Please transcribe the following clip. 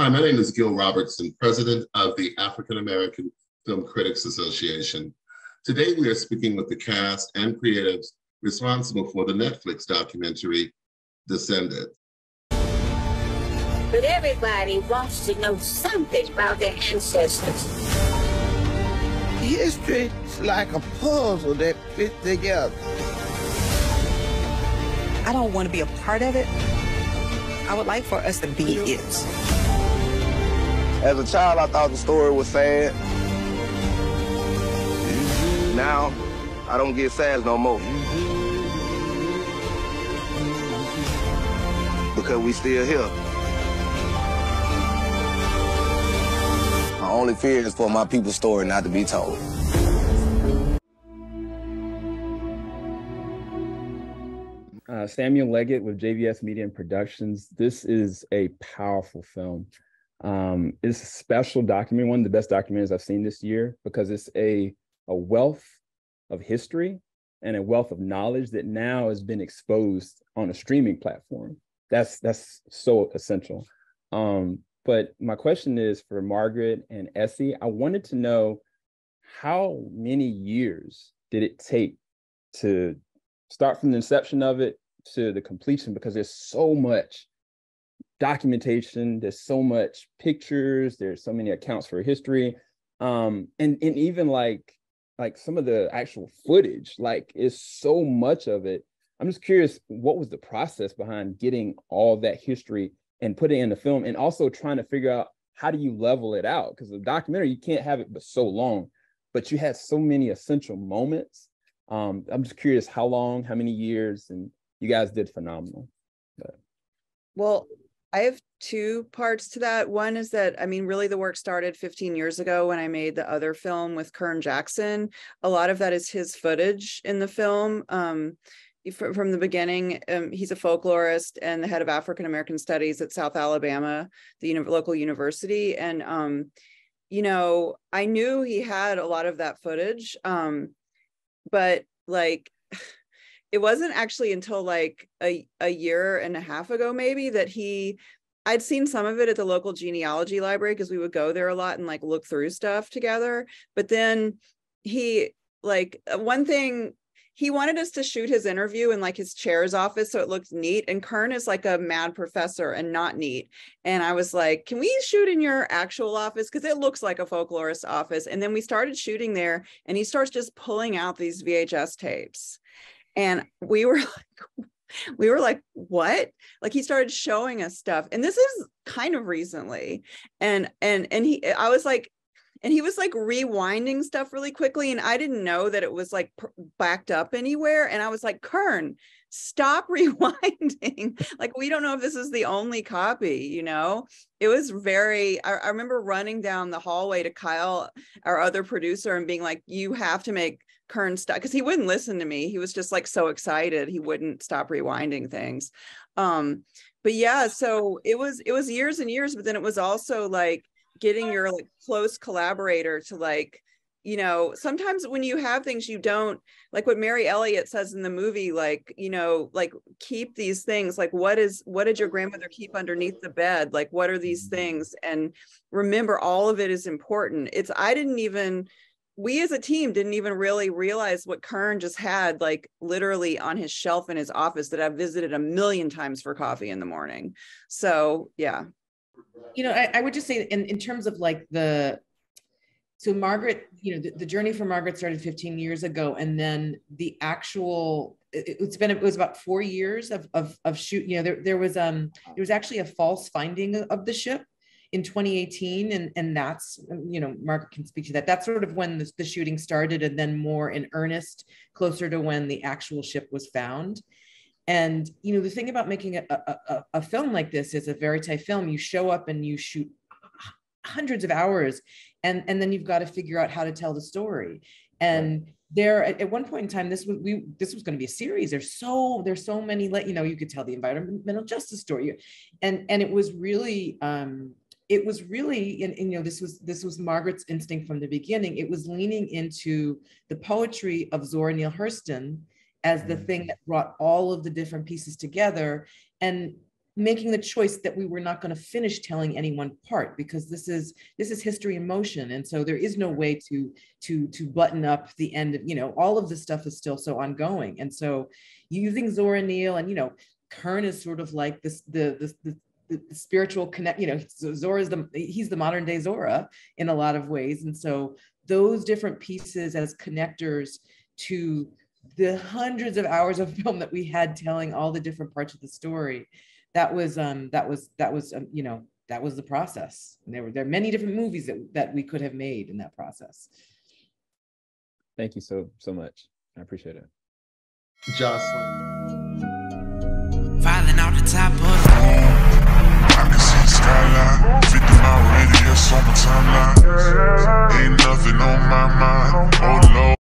Hi, my name is Gil Robertson, president of the African-American Film Critics Association. Today we are speaking with the cast and creatives responsible for the Netflix documentary, Descended. But everybody wants to know something about their ancestors. History is like a puzzle that fits together. I don't want to be a part of it. I would like for us to be it. As a child, I thought the story was sad. Now, I don't get sad no more. Because we still here. My only fear is for my people's story not to be told. Samuel Leggett with JVS Media and Productions. This is a powerful film. It's a special document, one of the best documentaries I've seen this year, because it's a wealth of history and a wealth of knowledge that now has been exposed on a streaming platform. That's so essential. But my question is for Margaret and Essie. I wanted to know, how many years did it take to start from the inception of it to the completion? Because there's so much documentation, there's so much pictures, there's so many accounts for history, and even like some of the actual footage, like, is so much of it. I'm just curious, what was the process behind getting all that history and putting it in the film, and also trying to figure out how do you level it out? Because the documentary, you can't have it but so long, but you had so many essential moments. I'm just curious, how long, how many years, and you guys did phenomenal. But. Well, I have two parts to that. One is that, I mean, really the work started 15 years ago when I made the other film with Kern Jackson. A lot of that is his footage in the film. From the beginning, he's a folklorist and the head of African-American Studies at South Alabama, the local university. And, you know, I knew he had a lot of that footage, but like, it wasn't actually until like a year and a half ago, maybe, that I'd seen some of it at the local genealogy library, because we would go there a lot and like look through stuff together. But then he, like, one thing, he wanted us to shoot his interview in like his chair's office, so it looked neat. And Kern is like a mad professor and not neat. And I was like, can we shoot in your actual office? Because it looks like a folklorist office. And then we started shooting there, and he starts just pulling out these VHS tapes. And we were like, what? Like, he started showing us stuff. And this is kind of recently. And I was like, and he was like rewinding stuff really quickly. And I didn't know that it was like backed up anywhere. And I was like, Kern, stop rewinding. Like, we don't know if this is the only copy, you know? It was very, I remember running down the hallway to Kyle, our other producer, and being like, you have to make Kern stop, because he wouldn't listen to me. He was just like so excited, he wouldn't stop rewinding things. But yeah, so it was years and years, but then it was also like getting your like close collaborator to, like, you know, sometimes when you have things you don't like, what Mary Elliott says in the movie, like, you know, like, keep these things, like, what did your grandmother keep underneath the bed, like, what are these things, and remember, all of it is important. It's, we as a team didn't even really realize what Kern just had, like, literally on his shelf in his office that I've visited 1,000,000 times for coffee in the morning. So yeah, you know, I would just say in terms of like so Margaret, you know, the journey for Margaret started 15 years ago, and then the actual, it was about 4 years of shoot. You know, there was actually a false finding of the ship in 2018, and that's, you know, Margaret can speak to that. That's sort of when the shooting started, and then more in earnest closer to when the actual ship was found. And, you know, the thing about making a film like this is, a verite film, you show up and you shoot hundreds of hours, and then you've got to figure out how to tell the story. And right. There, at one point in time, this was going to be a series. There's so many, you know, you could tell the environmental justice story, and it was really. It was really, and you know, this was Margaret's instinct from the beginning. It was leaning into the poetry of Zora Neale Hurston as the thing that brought all of the different pieces together. And making the choice that we were not going to finish telling any one part, because this is history in motion, and so there is no way to button up the end of, you know, all of this stuff is still so ongoing. And so using Zora Neale, and, you know, Kern is sort of like this the spiritual connect, you know, Zora's he's the modern day Zora in a lot of ways. And so those different pieces as connectors to the hundreds of hours of film that we had telling all the different parts of the story, that was the process. And there are many different movies that we could have made in that process. Thank you so much. I appreciate it. Jocelyn. Filing out the top of I can see the skyline, 50-mile radius on my timeline. Ain't nothing on my mind, oh Lord.